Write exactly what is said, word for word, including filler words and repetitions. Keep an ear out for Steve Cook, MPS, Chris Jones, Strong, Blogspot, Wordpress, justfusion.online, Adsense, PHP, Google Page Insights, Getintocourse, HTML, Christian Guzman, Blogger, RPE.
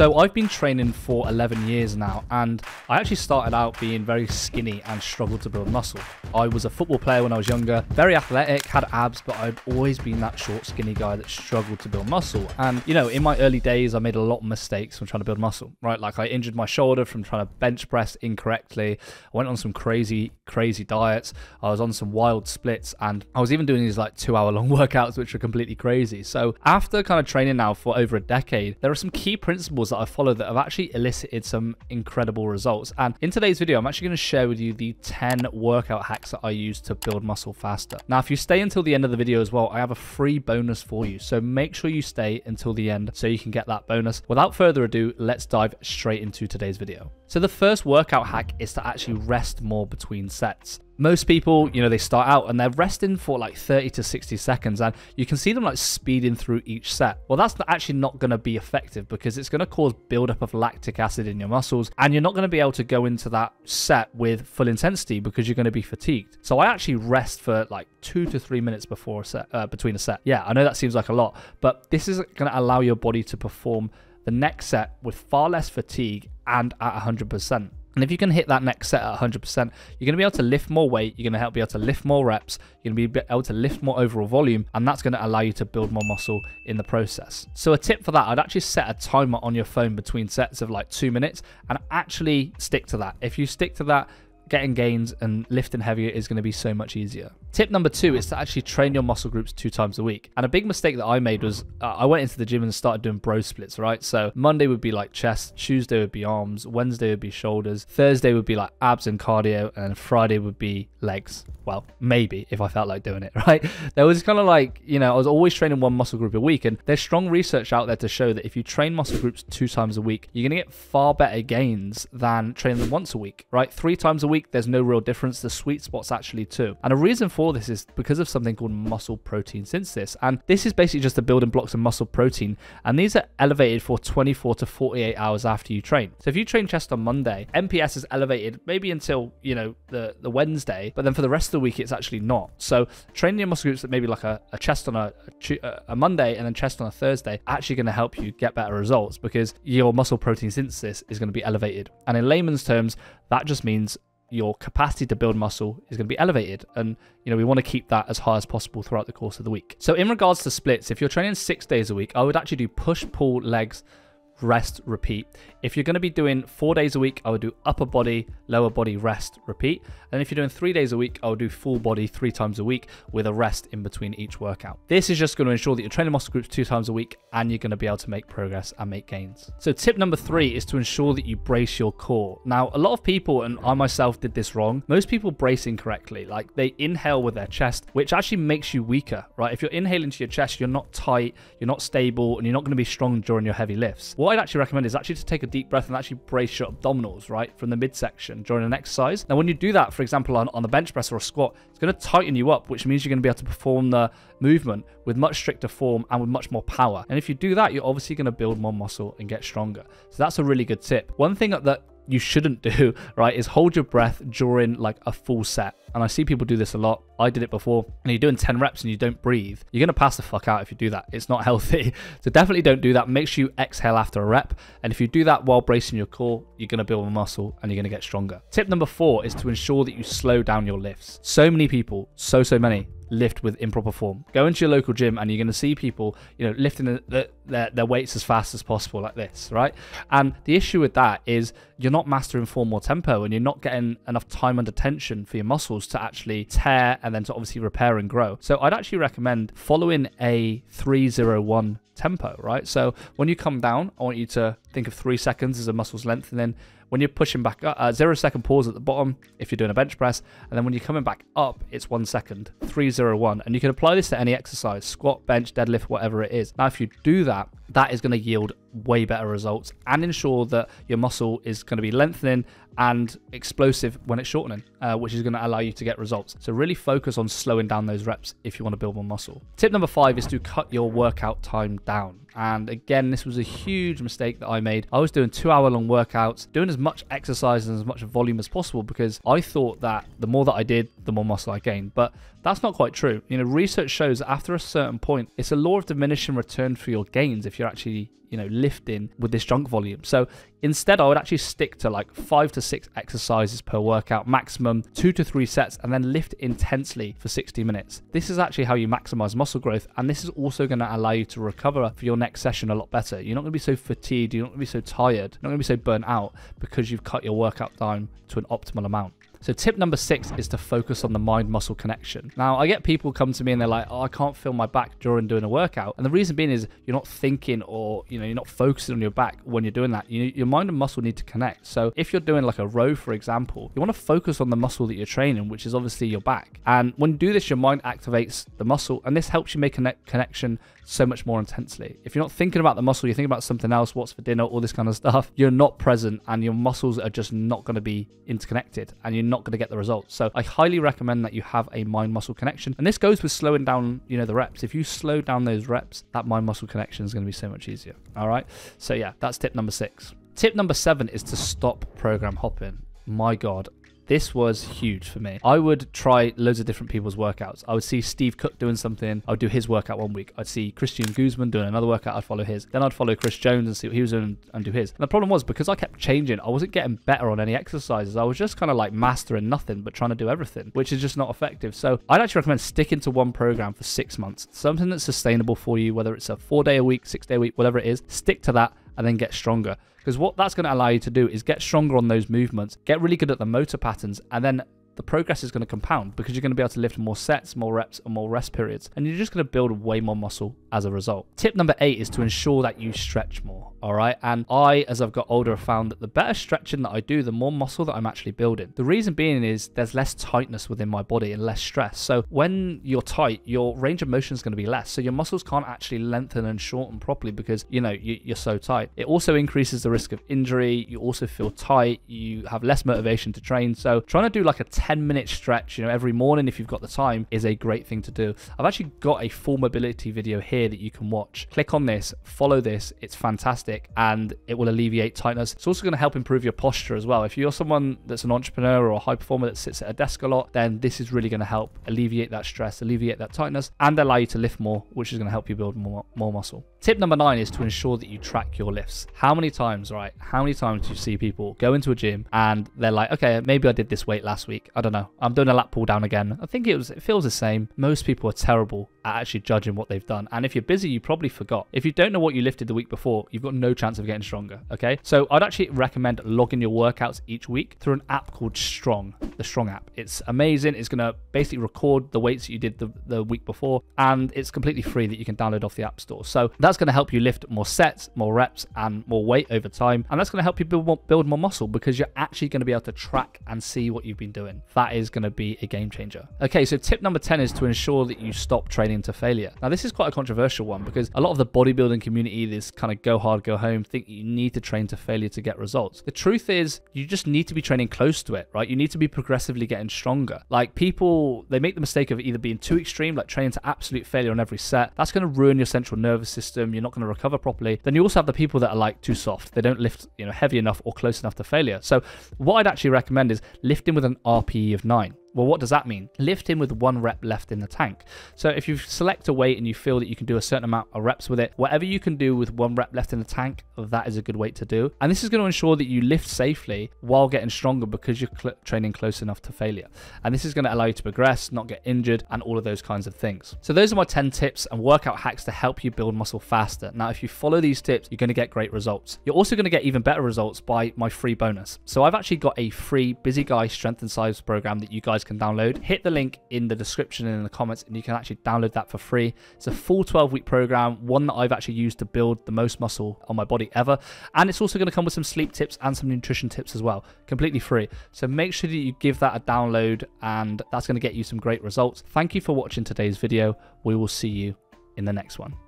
So I've been training for eleven years now, and I actually started out being very skinny and struggled to build muscle. I was a football player when I was younger, very athletic, had abs, but I'd always been that short, skinny guy that struggled to build muscle. And, you know, in my early days, I made a lot of mistakes from trying to build muscle, right? Like I injured my shoulder from trying to bench press incorrectly. I went on some crazy, crazy diets. I was on some wild splits, and I was even doing these like two hour long workouts, which were completely crazy. So after kind of training now for over a decade, there are some key principles that I followed that have actually elicited some incredible results. And in today's video, I'm actually going to share with you the ten workout hacks that I use to build muscle faster. Now, if you stay until the end of the video as well, I have a free bonus for you. So make sure you stay until the end so you can get that bonus. Without further ado, let's dive straight into today's video. So the first workout hack is to actually rest more between sets. Most people, you know, they start out and they're resting for like thirty to sixty seconds, and you can see them like speeding through each set. Well, that's actually not going to be effective because it's going to cause buildup of lactic acid in your muscles, and you're not going to be able to go into that set with full intensity because you're going to be fatigued. So I actually rest for like two to three minutes before a set, uh, between a set. Yeah, I know that seems like a lot, but this is going to allow your body to perform the next set with far less fatigue and at one hundred percent. And if you can hit that next set at one hundred percent, you're going to be able to lift more weight, you're going to be able to lift more reps, you're going to be able to lift more overall volume, and that's going to allow you to build more muscle in the process. So a tip for that, I'd actually set a timer on your phone between sets of like two minutes and actually stick to that. If you stick to that, getting gains and lifting heavier is going to be so much easier. Tip number two is to actually train your muscle groups two times a week. And a big mistake that I made was uh, I went into the gym and started doing bro splits, right? So Monday would be like chest, Tuesday would be arms, Wednesday would be shoulders, Thursday would be like abs and cardio, and Friday would be legs. Well, maybe if I felt like doing it, right? There was kind of like, you know, I was always training one muscle group a week, and there's strong research out there to show that if you train muscle groups two times a week, you're going to get far better gains than training them once a week, right? Three times a week, there's no real difference. The sweet spot's actually two. And a reason for this is because of something called muscle protein synthesis. And this is basically just the building blocks of muscle protein. And these are elevated for twenty-four to forty-eight hours after you train. So if you train chest on Monday, M P S is elevated maybe until, you know, the, the Wednesday, but then for the rest of the week, it's actually not. So training your muscle groups that maybe like a, a chest on a, a, a Monday and then chest on a Thursday are actually going to help you get better results because your muscle protein synthesis is going to be elevated. And in layman's terms, that just means your capacity to build muscle is going to be elevated, and you know we want to keep that as high as possible throughout the course of the week. So in regards to splits, if you're training six days a week, I would actually do push, pull, legs, rest, repeat. If you're going to be doing four days a week, I would do upper body, lower body, rest, repeat. And if you're doing three days a week, I would do full body three times a week with a rest in between each workout. This is just going to ensure that you're training muscle groups two times a week and you're going to be able to make progress and make gains. So tip number three is to ensure that you brace your core. Now, a lot of people, and I myself did this wrong, most people brace incorrectly. Like they inhale with their chest, which actually makes you weaker, right? If you're inhaling to your chest, you're not tight, you're not stable, and you're not going to be strong during your heavy lifts. What I'd actually recommend is actually to take a deep breath and actually brace your abdominals, right, from the midsection during an exercise. Now, when you do that, for example, on, on the bench press or a squat, it's going to tighten you up, which means you're going to be able to perform the movement with much stricter form and with much more power. And if you do that, you're obviously going to build more muscle and get stronger. So that's a really good tip. One thing that you shouldn't do, right, is hold your breath during like a full set. And I see people do this a lot. I did it before. And you're doing ten reps and you don't breathe, you're going to pass the fuck out if you do that. It's not healthy. So definitely don't do that. Make sure you exhale after a rep. And if you do that while bracing your core, you're going to build a muscle and you're going to get stronger. Tip number four is to ensure that you slow down your lifts. So many people, so, so many, lift with improper form. Go into your local gym and you're going to see people, you know, lifting the, the, their, their weights as fast as possible like this, right? And the issue with that is you're not mastering form or tempo, and you're not getting enough time under tension for your muscles to actually tear and then to obviously repair and grow. So I'd actually recommend following a three zero one tempo, right? So when you come down, I want you to think of three seconds as a muscle's length, and then when you're pushing back up, uh, zero second pause at the bottom if you're doing a bench press, and then when you're coming back up, it's one second, three zero one. And you can apply this to any exercise, squat, bench, deadlift, whatever it is. Now, if you do that, that is going to yield way better results and ensure that your muscle is going to be lengthening and explosive when it's shortening, uh, which is going to allow you to get results. So really focus on slowing down those reps if you want to build more muscle. Tip number five is to cut your workout time down. And again, this was a huge mistake that I made. I was doing two hour long workouts, doing as much exercise and as much volume as possible, because I thought that the more that I did, the more muscle I gained. But that's not quite true. You know, research shows that after a certain point, it's a law of diminishing return for your gains if you're actually, you know, lifting with this junk volume. So instead, I would actually stick to like five to six exercises per workout, maximum two to three sets, and then lift intensely for sixty minutes. This is actually how you maximize muscle growth. And this is also going to allow you to recover for your next session a lot better. You're not going to be so fatigued. You're not going to be so tired. You're not going to be so burnt out because you've cut your workout down to an optimal amount. So tip number six is to focus on the mind-muscle connection. Now, I get people come to me and they're like, oh, I can't feel my back during doing a workout. And the reason being is you're not thinking, or, you know, you're not focusing on your back when you're doing that. You, your mind and muscle need to connect. So if you're doing like a row, for example, you want to focus on the muscle that you're training, which is obviously your back. And when you do this, your mind activates the muscle, and this helps you make a connection so much more intensely. If you're not thinking about the muscle, you're thinking about something else, what's for dinner, all this kind of stuff, you're not present and your muscles are just not going to be interconnected and you're not going to get the results. So I highly recommend that you have a mind muscle connection. And this goes with slowing down, you know, the reps. If you slow down those reps, that mind muscle connection is going to be so much easier. All right. So yeah, that's tip number six. Tip number seven is to stop program hopping. My God. This was huge for me. I would try loads of different people's workouts. I would see Steve Cook doing something. I would do his workout one week. I'd see Christian Guzman doing another workout. I'd follow his. Then I'd follow Chris Jones and see what he was doing and do his. And the problem was, because I kept changing, I wasn't getting better on any exercises. I was just kind of like mastering nothing but trying to do everything, which is just not effective. So I'd actually recommend sticking to one program for six months. Something that's sustainable for you, whether it's a four day a week, six day a week, whatever it is, stick to that and then get stronger. Because what that's going to allow you to do is get stronger on those movements, get really good at the motor patterns, and then the progress is going to compound because you're going to be able to lift more sets, more reps, and more rest periods. And you're just going to build way more muscle as a result. Tip number eight is to ensure that you stretch more. All right. And I, as I've got older, have found that the better stretching that I do, the more muscle that I'm actually building. The reason being is there's less tightness within my body and less stress. So when you're tight, your range of motion is going to be less. So your muscles can't actually lengthen and shorten properly because, you know, you're so tight. It also increases the risk of injury. You also feel tight. You have less motivation to train. So trying to do like a ten minute stretch, you know, every morning if you've got the time, is a great thing to do. I've actually got a full mobility video here that you can watch. Click on this, follow this. It's fantastic and it will alleviate tightness. It's also going to help improve your posture as well. If you're someone that's an entrepreneur or a high performer that sits at a desk a lot, then this is really going to help alleviate that stress, alleviate that tightness, and allow you to lift more, which is going to help you build more, more muscle. Tip number nine is to ensure that you track your lifts. How many times, right? How many times do you see people go into a gym and they're like, okay, maybe I did this weight last week. I don't know. I'm doing a lat pull down again. I think it was, it feels the same. Most people are terrible at actually judging what they've done. And if you're busy, you probably forgot. If you don't know what you lifted the week before, you've got no chance of getting stronger. Okay. So I'd actually recommend logging your workouts each week through an app called Strong, the Strong app. It's amazing. It's going to basically record the weights that you did the, the week before, and it's completely free that you can download off the app store. So that's going to help you lift more sets, more reps, and more weight over time. And that's going to help you build more, build more muscle because you're actually going to be able to track and see what you've been doing. That is going to be a game changer. Okay, so tip number ten is to ensure that you stop training to failure. Now, this is quite a controversial one because a lot of the bodybuilding community, this kind of go hard, go home, think you need to train to failure to get results. The truth is you just need to be training close to it, right? You need to be progressively getting stronger. Like people, they make the mistake of either being too extreme, like training to absolute failure on every set. That's going to ruin your central nervous system. You're not going to recover properly. Then you also have the people that are like too soft. They don't lift, you know, heavy enough or close enough to failure. So what I'd actually recommend is lifting with an R P E of nine. Well, what does that mean? Lift in with one rep left in the tank. So if you select a weight and you feel that you can do a certain amount of reps with it, whatever you can do with one rep left in the tank, that is a good weight to do. And this is going to ensure that you lift safely while getting stronger because you're cl- training close enough to failure. And this is going to allow you to progress, not get injured, and all of those kinds of things. So those are my ten tips and workout hacks to help you build muscle faster. Now, if you follow these tips, you're going to get great results. You're also going to get even better results by my free bonus. So I've actually got a free Busy Guy Strength and Size program that you guys can download. Hit the link in the description and in the comments and you can actually download that for free. It's a full twelve week program, one that I've actually used to build the most muscle on my body ever, and it's also going to come with some sleep tips and some nutrition tips as well, completely free. So make sure that you give that a download, and that's going to get you some great results. Thank you for watching today's video. We will see you in the next one.